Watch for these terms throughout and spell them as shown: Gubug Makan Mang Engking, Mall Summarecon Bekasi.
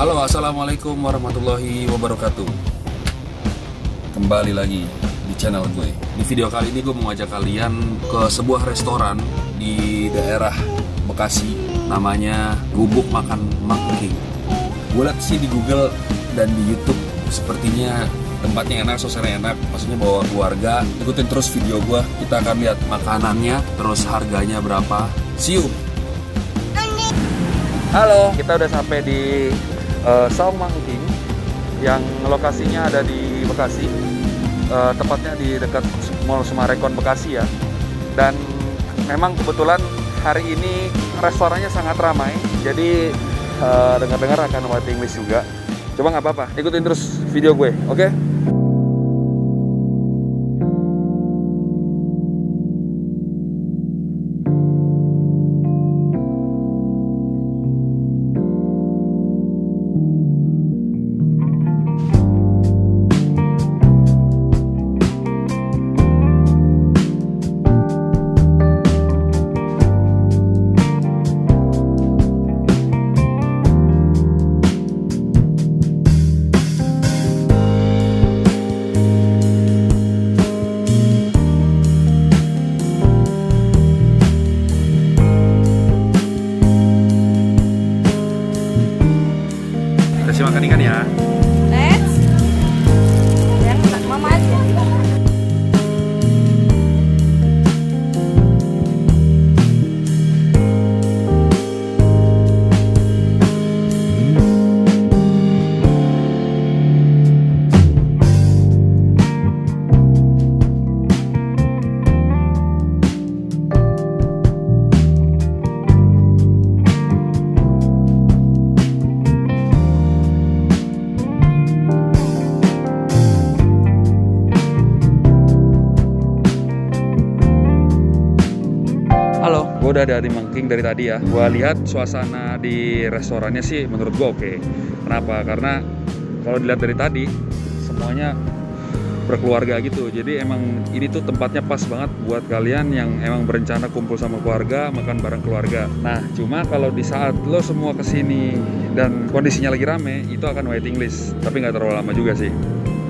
Halo, assalamualaikum warahmatullahi wabarakatuh. Kembali lagi di channel gue. Di video kali ini gue mau ngajak kalian ke sebuah restoran di daerah Bekasi, namanya Gubug Makan Mang Engking. Gue liat sih di Google dan di YouTube, sepertinya tempatnya enak, suasananya enak, maksudnya bawa keluarga. Ikutin terus video gue, kita akan lihat makanannya, terus harganya berapa. See you. Halo, kita udah sampai di Mang Engking yang lokasinya ada di Bekasi, tepatnya di dekat Mall Summarecon Bekasi ya. Dan memang kebetulan hari ini restorannya sangat ramai, jadi dengar-dengar akan waiting list juga. Coba nggak apa-apa, ikutin terus video gue, oke? Makan ikan ya. Let's. Yang mama aja. Gue udah dari Mang Engking dari tadi ya. Gue lihat suasana di restorannya sih menurut gue oke. Kenapa? Karena kalau dilihat dari tadi semuanya berkeluarga gitu. Jadi emang ini tuh tempatnya pas banget buat kalian yang emang berencana kumpul sama keluarga, makan bareng keluarga. Nah, cuma kalau di saat lo semua kesini dan kondisinya lagi rame, itu akan waiting list. Tapi nggak terlalu lama juga sih.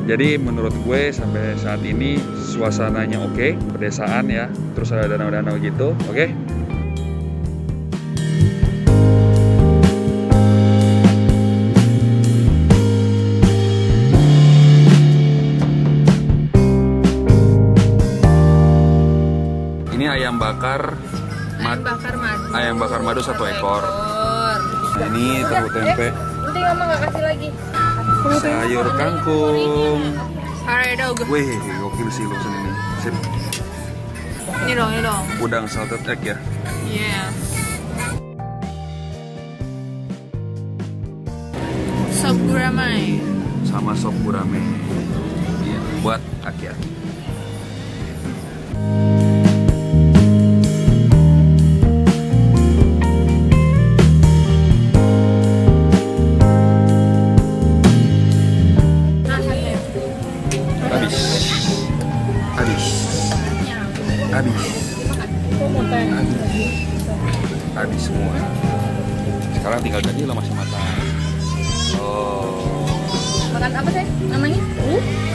Jadi menurut gue sampai saat ini suasananya oke, pedesaan ya, terus ada danau-danau gitu, oke? Ini ayam bakar, ayam bakar madu satu ekor. Ini tahu tempe. Nanti mama nggak kasih lagi. Sayur kangkung. Wih, gokil sih lo ini. Sip. Ini dong, ini dong. Udang salted egg ya? Iya. Sop gurame. Sama sop gurame. Iya, buat akyat. Habis semua. Sekarang tinggal jadi lo masih matang. Oh. Makan apa sih namanya?